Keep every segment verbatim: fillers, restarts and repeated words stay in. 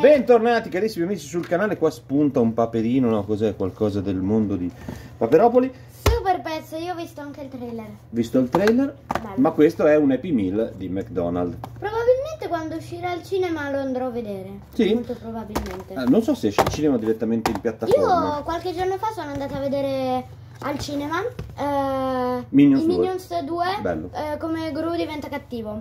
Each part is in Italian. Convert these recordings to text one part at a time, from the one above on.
Bentornati carissimi amici sul canale, qua spunta un paperino, no? Cos'è? Qualcosa del mondo di Paperopoli. Super pezzo, io ho visto anche il trailer. Visto il trailer? Bello. Ma questo è un Happy Meal di McDonald's. Probabilmente quando uscirà al cinema lo andrò a vedere. Sì. Molto probabilmente. Eh, non so se esce al cinema direttamente in piattaforma. Io qualche giorno fa sono andata a vedere al cinema eh, Minions, Minions due, due eh, come Gru diventa cattivo.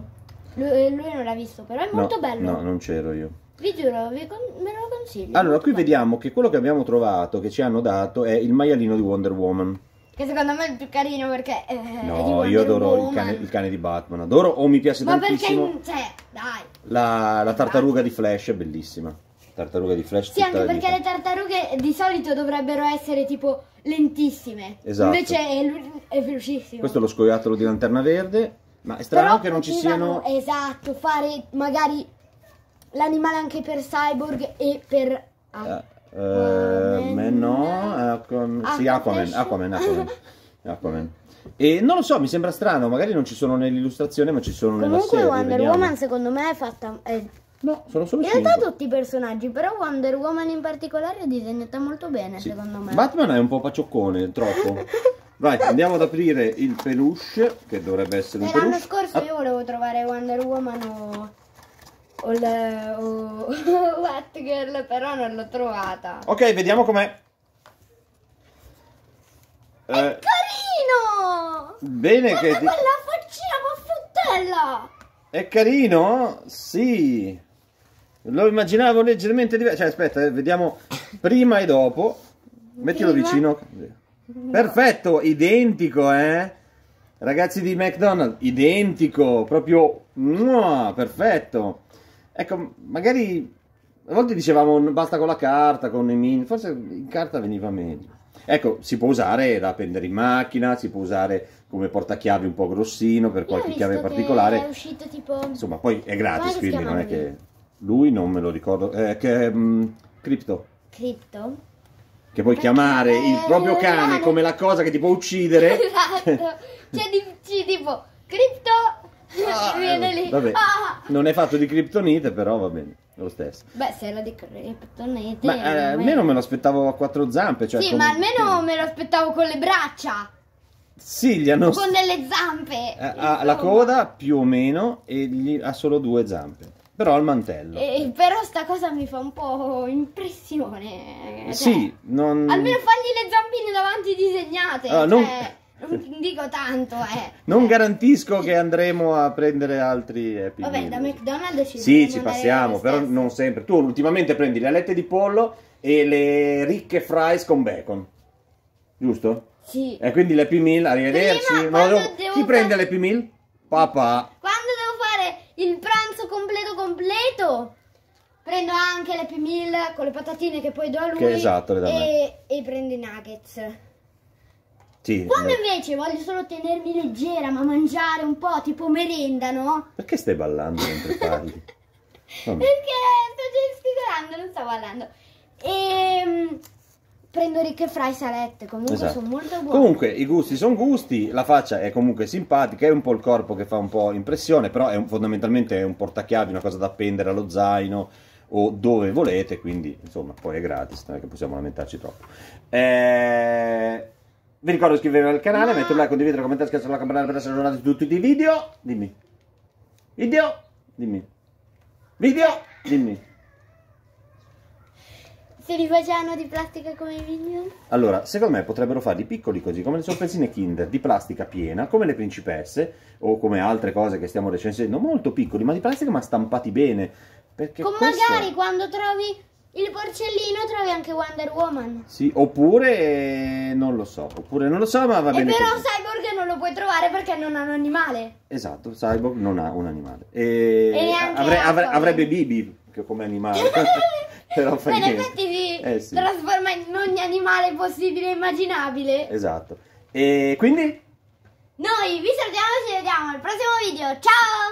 Lui, lui non l'ha visto, però è molto no, bello. No, non c'ero io. Vi giuro, vi con me lo consiglio. Allora, qui bello. Vediamo che quello che abbiamo trovato, che ci hanno dato, è il maialino di Wonder Woman. Che secondo me è il più carino perché eh, no, io adoro il cane, il cane di Batman. Adoro o oh, mi piace ma tantissimo. Ma perché c'è? Dai. La, la tartaruga di Flash è bellissima. Tartaruga di Flash. Sì, anche perché le tartarughe di solito dovrebbero essere tipo lentissime. Esatto. Invece è, è velocissimo. Questo è lo scoiattolo di Lanterna Verde. Ma è strano però che non ci siano... Esatto, fare magari l'animale anche per Cyborg e per... Ah, uh, uh, no, Aquaman. Sì, Aquaman, Aquaman, Aquaman, Aquaman. E non lo so, mi sembra strano, magari non ci sono nell'illustrazione ma ci sono comunque nella serie. Comunque Wonder Woman secondo me è fatta... È... No, sono solo in realtà cinque. Tutti i personaggi, però Wonder Woman in particolare è disegnata molto bene, sì. Secondo me. Batman è un po' paccioccone, troppo. Vai, andiamo ad aprire il peluche, che dovrebbe essere un peluche. L'anno scorso ah. io volevo trovare Wonder Woman o, o, le, o Wattgirl, però non l'ho trovata. Ok, vediamo com'è. È eh. carino! Bene. Guarda che ti... quella faccina con fruttella! È carino? Sì! Lo immaginavo leggermente diverso. Cioè, aspetta, eh, vediamo prima e dopo. Mettilo prima. Vicino. No. Perfetto, identico, eh? Ragazzi di McDonald's, identico, proprio muah, perfetto. Ecco, magari a volte dicevamo basta con la carta, con i mini, forse in carta veniva meglio. Ecco, si può usare da appendere in macchina, si può usare come portachiavi un po' grossino per qualche chiave particolare. È uscito tipo... Insomma, poi è gratis, quindi non è che... Lui non me lo ricordo, eh, che è um, Crypto. Crypto? Che puoi perché chiamare il proprio cane cane come la cosa che ti può uccidere. Esatto. Cioè dici tipo Crypto ah, viene lì vabbè. Ah. Non è fatto di kriptonite però va bene lo stesso. Beh se era di kriptonite ma eh, almeno me lo aspettavo a quattro zampe cioè sì con... ma almeno me lo aspettavo con le braccia. Sì gli hanno... Con delle zampe eh, ha la coda più o meno e gli... ha solo due zampe. Però al mantello. Eh, però sta cosa mi fa un po' impressione. Cioè, sì, non... Almeno fagli le zampine davanti disegnate. Uh, non... Cioè, non dico tanto, eh. Non garantisco che andremo a prendere altri Happy Meal. Vabbè, da McDonald's ci Sì, ci passiamo, però non sempre. Tu ultimamente prendi le alette di pollo e le ricche fries con bacon. Giusto? Sì. E eh, quindi l'Happy Meal, arrivederci. Prima, Ma devo... Chi fare... prende l'Happy Meal? Papà. Quando devo fare il pranzo completo completo prendo anche l'Happy Meal con le patatine che poi do a lui che esatto, le da e, e prendo i nuggets. Sì, quando invece voglio solo tenermi leggera ma mangiare un po' tipo merenda, no? Perché stai ballando mentre parli? Oh. Perché sto gesticolando, non sto ballando. E... prendo ricche fry salette, comunque esatto. Sono molto buone. Comunque i gusti sono gusti, la faccia è comunque simpatica, è un po' il corpo che fa un po' impressione, però è un, fondamentalmente è un portachiavi, una cosa da appendere allo zaino o dove volete, quindi insomma poi è gratis, non è che possiamo lamentarci troppo. Eh, vi ricordo di iscrivervi al canale, no. Mettere un like, condividere, commentare, schiacciare la campanella per essere aggiornati su tutti i video. Dimmi. Video? Dimmi. Video? Dimmi. Se li facevano di plastica come i Minions? Allora, secondo me potrebbero farli piccoli così, come le sorpresine Kinder, di plastica piena, come le principesse, o come altre cose che stiamo recensendo, molto piccoli, ma di plastica ma stampati bene. Perché con questo... magari quando trovi il porcellino trovi anche Wonder Woman. Sì, oppure non lo so, oppure non lo so, ma va e bene. E però così. Cyborg non lo puoi trovare perché non ha un animale. Esatto, Cyborg non ha un animale. E, e avre avre avrebbe Bibi come animale. Però fa niente. In effetti si eh, sì. trasforma in ogni animale possibile e immaginabile. Esatto. E quindi? Noi vi salutiamo e ci vediamo al prossimo video. Ciao!